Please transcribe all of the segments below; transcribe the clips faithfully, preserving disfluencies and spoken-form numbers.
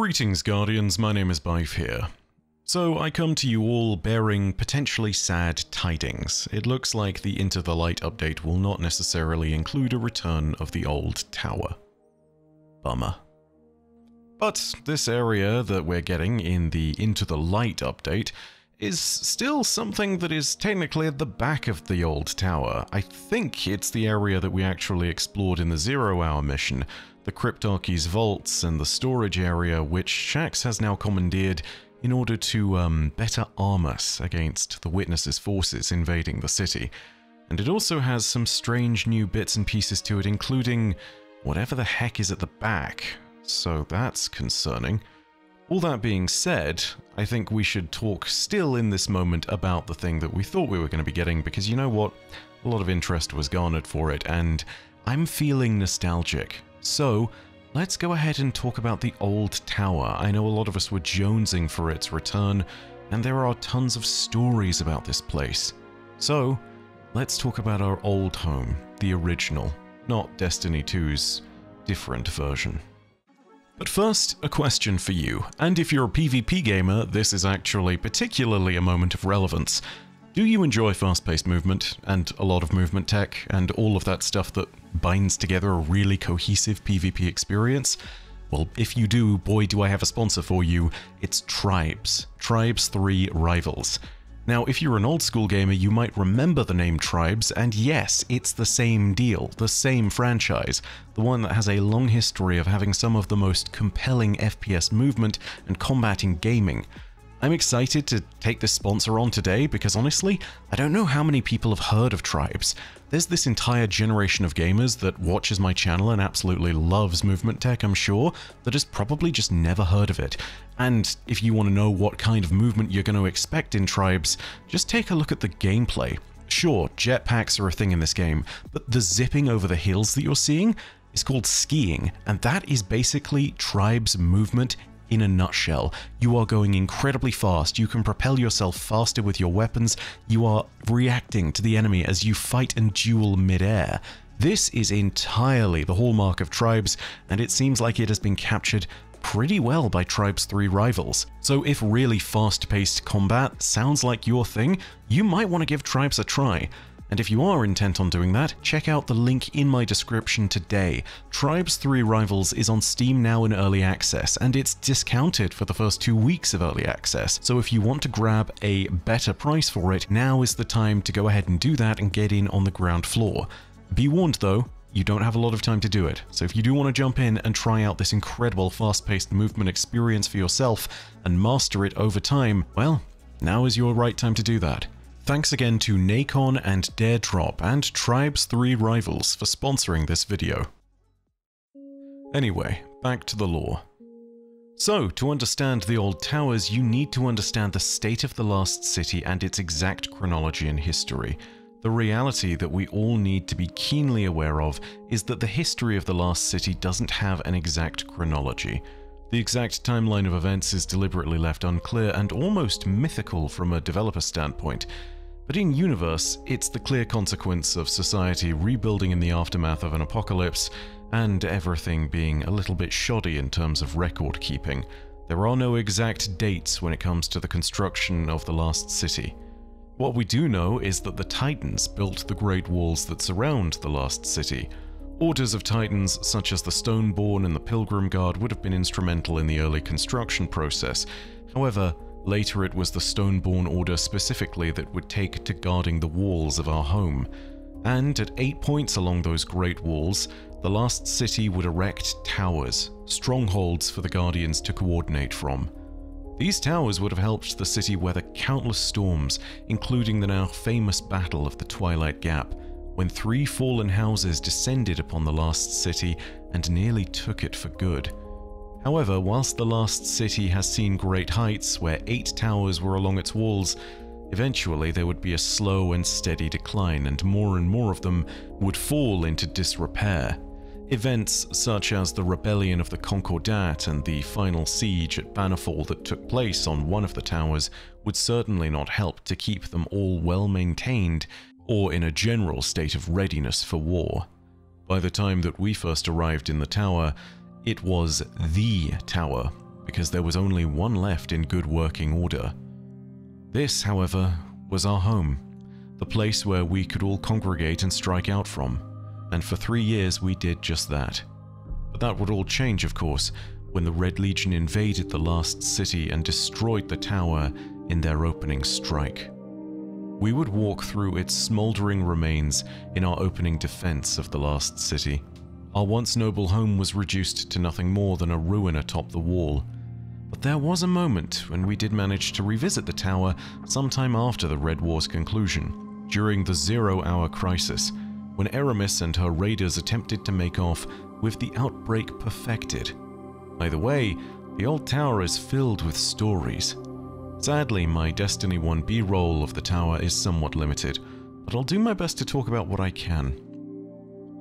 Greetings, Guardians, my name is Byf here. So I come to you all bearing potentially sad tidings. It looks like the Into the Light update will not necessarily include a return of the old tower. Bummer. But this area that we're getting in the Into the Light update is still something that is technically at the back of the old tower. I think it's the area that we actually explored in the Zero Hour mission, the Cryptarchy's vaults and the storage area, which Shaxx has now commandeered in order to um, better arm us against the Witness's forces invading the city. And it also has some strange new bits and pieces to it, including whatever the heck is at the back, so that's concerning. All that being said, I think we should talk still in this moment about the thing that we thought we were going to be getting, because you know what? A lot of interest was garnered for it, and I'm feeling nostalgic. So let's go ahead and talk about the old tower. I know a lot of us were jonesing for its return, and there are tons of stories about this place. So let's talk about our old home, the original, not Destiny two's different version. But first, a question for you, and if you're a PvP gamer, this is actually particularly a moment of relevance. Do you enjoy fast-paced movement, and a lot of movement tech, and all of that stuff that binds together a really cohesive PvP experience? Well, if you do, boy do I have a sponsor for you. It's Tribes. Tribes three Rivals. Now, if you're an old-school gamer, you might remember the name Tribes, and yes, it's the same deal, the same franchise, the one that has a long history of having some of the most compelling F P S movement and combat in gaming. I'm excited to take this sponsor on today because honestly, I don't know how many people have heard of Tribes. There's this entire generation of gamers that watches my channel and absolutely loves movement tech, I'm sure, that has probably just never heard of it. And if you want to know what kind of movement you're going to expect in Tribes, just take a look at the gameplay. Sure, jetpacks are a thing in this game, but the zipping over the hills that you're seeing is called skiing, and that is basically Tribes movement in a nutshell. You are going incredibly fast, you can propel yourself faster with your weapons, you are reacting to the enemy as you fight and duel mid-air. This is entirely the hallmark of Tribes, and it seems like it has been captured pretty well by Tribes three Rivals. So if really fast-paced combat sounds like your thing, you might want to give Tribes a try. And if you are intent on doing that, check out the link in my description today. Tribes three Rivals is on Steam now in Early Access, and it's discounted for the first two weeks of Early Access, so if you want to grab a better price for it, now is the time to go ahead and do that and get in on the ground floor. Be warned though, you don't have a lot of time to do it, so if you do want to jump in and try out this incredible fast-paced movement experience for yourself and master it over time, well, now is your right time to do that. Thanks again to Nacon and Daredrop and Tribes three Rivals for sponsoring this video. Anyway, back to the lore. So, to understand the old towers, you need to understand the state of the Last City and its exact chronology and history. The reality that we all need to be keenly aware of is that the history of the Last City doesn't have an exact chronology. The exact timeline of events is deliberately left unclear and almost mythical from a developer standpoint. But in universe, it's the clear consequence of society rebuilding in the aftermath of an apocalypse and everything being a little bit shoddy in terms of record keeping. There are no exact dates when it comes to the construction of the Last City. What we do know is that the Titans built the great walls that surround the Last City. Orders of Titans such as the Stoneborn and the Pilgrim Guard would have been instrumental in the early construction process. However, later it was the Stoneborn Order specifically that would take to guarding the walls of our home. And at eight points along those great walls, the Last City would erect towers, strongholds for the Guardians to coordinate from. These towers would have helped the city weather countless storms, including the now famous Battle of the Twilight Gap, when three fallen houses descended upon the Last City and nearly took it for good. However, whilst the Last City has seen great heights where eight towers were along its walls, eventually there would be a slow and steady decline, and more and more of them would fall into disrepair. Events such as the rebellion of the Concordat and the final siege at Bannerfall that took place on one of the towers would certainly not help to keep them all well maintained or in a general state of readiness for war. By the time that we first arrived in the tower, it was the tower, because there was only one left in good working order. This, however, was our home, the place where we could all congregate and strike out from, and for three years we did just that. But that would all change, of course, when the Red Legion invaded the Last City and destroyed the tower in their opening strike. We would walk through its smouldering remains in our opening defense of the Last City. Our once noble home was reduced to nothing more than a ruin atop the wall. But there was a moment when we did manage to revisit the tower sometime after the Red War's conclusion, during the Zero Hour crisis, when Eramis and her raiders attempted to make off with the Outbreak Perfected. Either way, the old tower is filled with stories. Sadly, my Destiny one B-roll of the tower is somewhat limited, but I'll do my best to talk about what I can.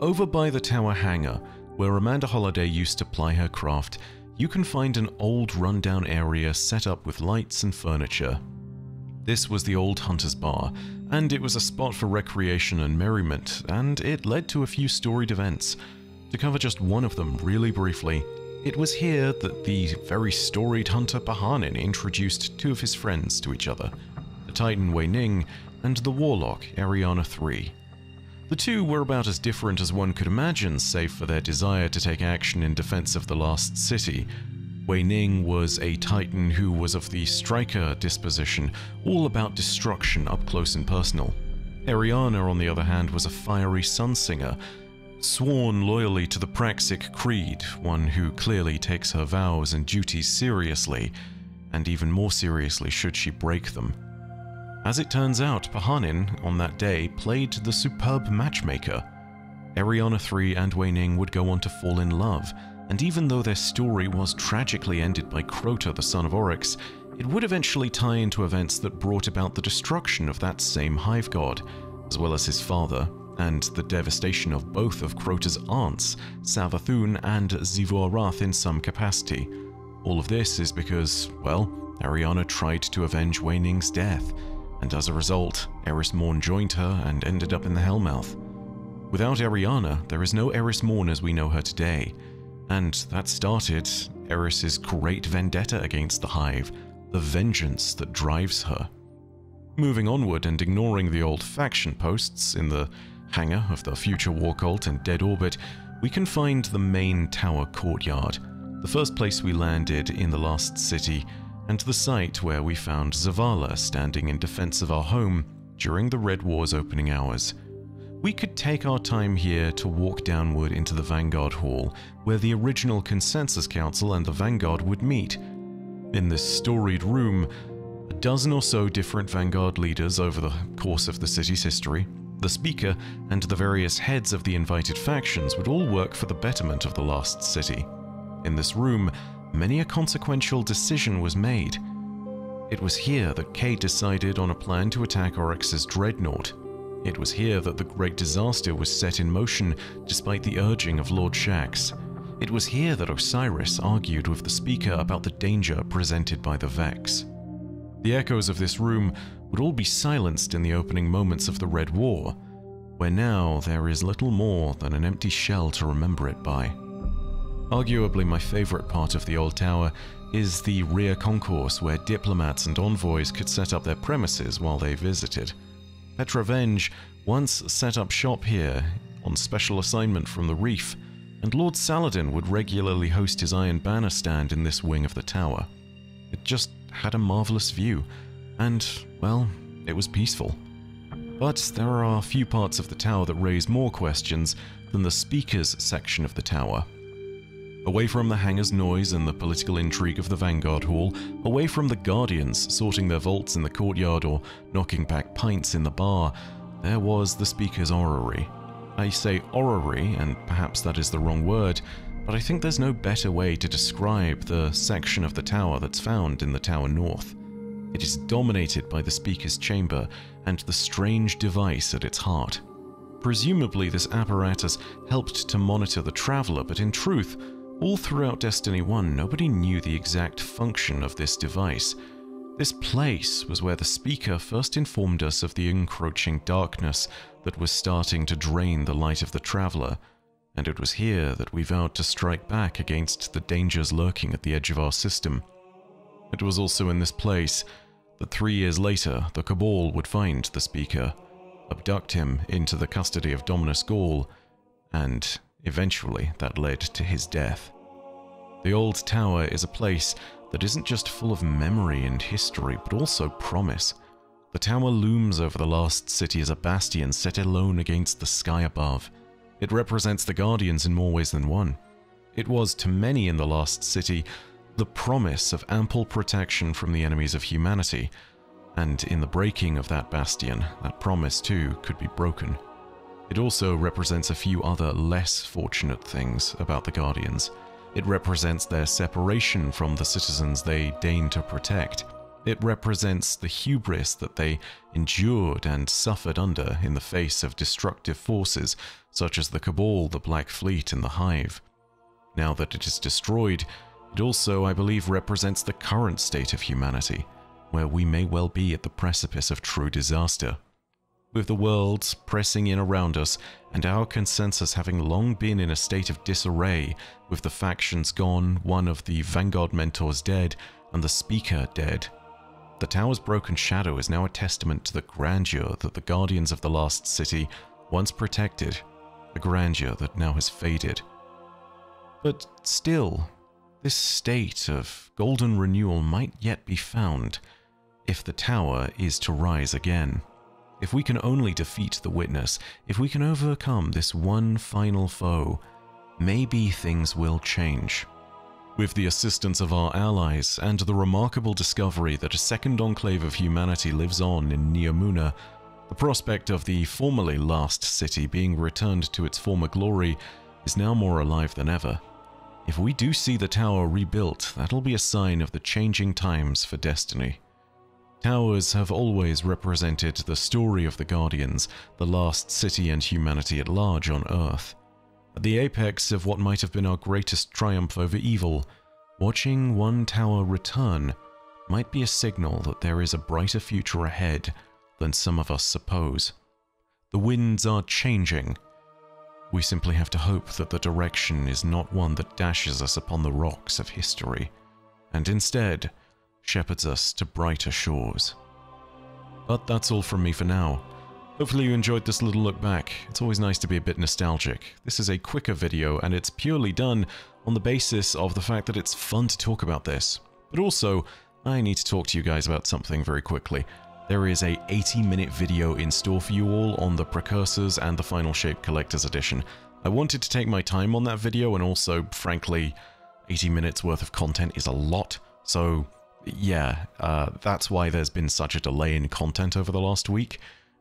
Over by the tower hangar, where Amanda Holliday used to ply her craft, you can find an old rundown area set up with lights and furniture. This was the old Hunter's Bar, and it was a spot for recreation and merriment, and it led to a few storied events. To cover just one of them really briefly, it was here that the very storied hunter Pahanin introduced two of his friends to each other, the Titan Wei Ning and the warlock Ariana the third. The two were about as different as one could imagine, save for their desire to take action in defense of the Last City. Wei Ning was a Titan who was of the striker disposition, all about destruction up close and personal. Ariana, on the other hand, was a fiery sunsinger, sworn loyally to the Praxic Creed, one who clearly takes her vows and duties seriously, and even more seriously should she break them. As it turns out, Pahanin, on that day, played the superb matchmaker. Ariana the third and Wei Ning would go on to fall in love, and even though their story was tragically ended by Crota, the son of Oryx, it would eventually tie into events that brought about the destruction of that same hive god, as well as his father, and the devastation of both of Crota's aunts, Savathun and Zivorath, in some capacity. All of this is because, well, Ariana tried to avenge Wei Ning's death, and as a result, Eris Morn joined her and ended up in the Hellmouth. Without Ariana, there is no Eris Morn as we know her today, and that started Eris's great vendetta against the Hive, the vengeance that drives her. Moving onward and ignoring the old faction posts in the hangar of the Future War Cult and Dead Orbit, we can find the main tower courtyard, the first place we landed in the Last City, and the site where we found Zavala standing in defense of our home during the Red War's opening hours. We could take our time here to walk downward into the Vanguard Hall, where the original Consensus Council and the Vanguard would meet. In this storied room, a dozen or so different Vanguard leaders over the course of the city's history, the Speaker, and the various heads of the invited factions would all work for the betterment of the Last City. In this room, many a consequential decision was made. It was here that Kay decided on a plan to attack Oryx's dreadnought. It was here that the Great Disaster was set in motion despite the urging of Lord Shaxx. It was here that Osiris argued with the Speaker about the danger presented by the Vex. The echoes of this room would all be silenced in the opening moments of the Red War, where now there is little more than an empty shell to remember it by. Arguably my favorite part of the old tower is the rear concourse where diplomats and envoys could set up their premises while they visited. Petrovenge once set up shop here on special assignment from the Reef, and Lord Saladin would regularly host his Iron Banner stand in this wing of the tower. It just had a marvelous view, and, well, it was peaceful. But there are a few parts of the tower that raise more questions than the Speaker's section of the tower. Away from the hangar's noise and the political intrigue of the Vanguard Hall, away from the Guardians sorting their vaults in the courtyard or knocking back pints in the bar, there was the Speaker's orrery. I say orrery, and perhaps that is the wrong word, but I think there's no better way to describe the section of the tower that's found in the Tower North. It is dominated by the Speaker's chamber and the strange device at its heart. Presumably this apparatus helped to monitor the Traveler, but in truth, all throughout Destiny one, nobody knew the exact function of this device. This place was where the Speaker first informed us of the encroaching darkness that was starting to drain the light of the Traveler, and it was here that we vowed to strike back against the dangers lurking at the edge of our system. It was also in this place that three years later the Cabal would find the Speaker, abduct him into the custody of Dominus Gaul, and eventually that led to his death. The Old Tower is a place that isn't just full of memory and history, but also promise. The tower looms over the Last City as a bastion set alone against the sky above. It represents the Guardians in more ways than one. It was, to many in the Last City, the promise of ample protection from the enemies of humanity, and in the breaking of that bastion, that promise too could be broken. It also represents a few other less fortunate things about the Guardians. It represents their separation from the citizens they deign to protect. It represents the hubris that they endured and suffered under in the face of destructive forces such as the Cabal, the Black Fleet, and the Hive. Now that it is destroyed, it also, I believe, represents the current state of humanity, where we may well be at the precipice of true disaster. With the worlds pressing in around us, and our consensus having long been in a state of disarray, with the factions gone, one of the Vanguard mentors dead, and the Speaker dead, the tower's broken shadow is now a testament to the grandeur that the Guardians of the Last City once protected, a grandeur that now has faded. But still, this state of golden renewal might yet be found if the tower is to rise again. If we can only defeat the Witness, if we can overcome this one final foe, maybe things will change. With the assistance of our allies and the remarkable discovery that a second enclave of humanity lives on in Neomuna, the prospect of the formerly Last City being returned to its former glory is now more alive than ever. If we do see the tower rebuilt, that'll be a sign of the changing times for Destiny. Towers have always represented the story of the Guardians, the Last City, and humanity at large on Earth. At the apex of what might have been our greatest triumph over evil, watching one tower return might be a signal that there is a brighter future ahead than some of us suppose. The winds are changing. We simply have to hope that the direction is not one that dashes us upon the rocks of history, and instead shepherds us to brighter shores. But that's all from me for now. Hopefully you enjoyed this little look back. It's always nice to be a bit nostalgic. This is a quicker video, and it's purely done on the basis of the fact that it's fun to talk about this. But also, I need to talk to you guys about something very quickly. There is a eighty minute video in store for you all on the Precursors and the Final Shape Collector's Edition. I wanted to take my time on that video, and also, frankly, eighty minutes worth of content is a lot, so yeah, uh, that's why there's been such a delay in content over the last week.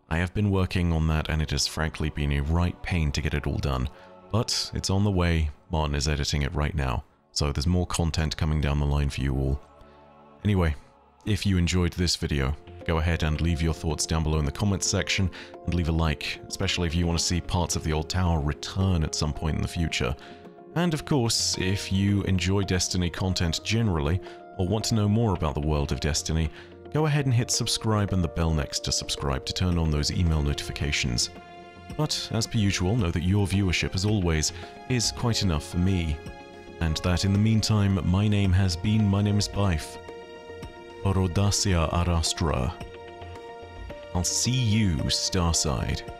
I have been working on that, and it has frankly been a right pain to get it all done. But it's on the way. Martin is editing it right now, so there's more content coming down the line for you all. Anyway, if you enjoyed this video, go ahead and leave your thoughts down below in the comments section, and leave a like, especially if you want to see parts of the old tower return at some point in the future. And of course, if you enjoy Destiny content generally, or want to know more about the world of Destiny, go ahead and hit subscribe and the bell next to subscribe to turn on those email notifications. But as per usual, know that your viewership, as always, is quite enough for me, and that in the meantime, my name has been My Name is Byf. Orodacia Arastra. I'll see you, Starside.